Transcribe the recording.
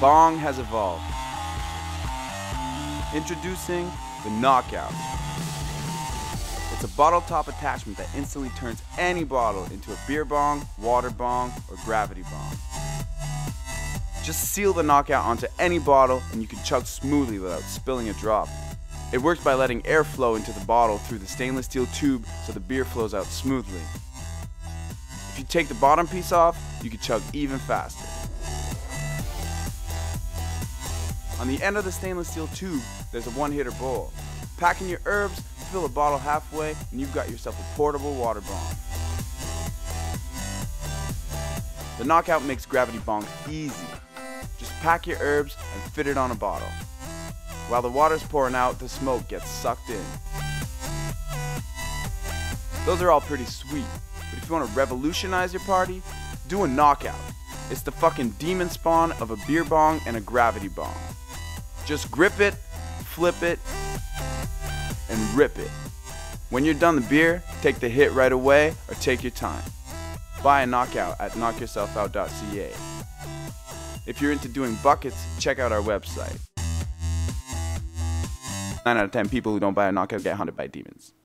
Bong has evolved. Introducing the Knockout. It's a bottle top attachment that instantly turns any bottle into a beer bong, water bong, or gravity bong. Just seal the Knockout onto any bottle and you can chug smoothly without spilling a drop. It works by letting air flow into the bottle through the stainless steel tube so the beer flows out smoothly. If you take the bottom piece off, you can chug even faster. On the end of the stainless steel tube, there's a one-hitter bowl. Pack in your herbs, fill a bottle halfway, and you've got yourself a portable water bong. The Knockout makes gravity bongs easy. Just pack your herbs and fit it on a bottle. While the water's pouring out, the smoke gets sucked in. Those are all pretty sweet, but if you want to revolutionize your party, do a Knockout. It's the fucking demon spawn of a beer bong and a gravity bong. Just grip it, flip it, and rip it. When you're done the beer, take the hit right away or take your time. Buy a Knockout at knockyourselfout.ca. If you're into doing buckets, check out our website. 9 out of 10 people who don't buy a Knockout get hunted by demons.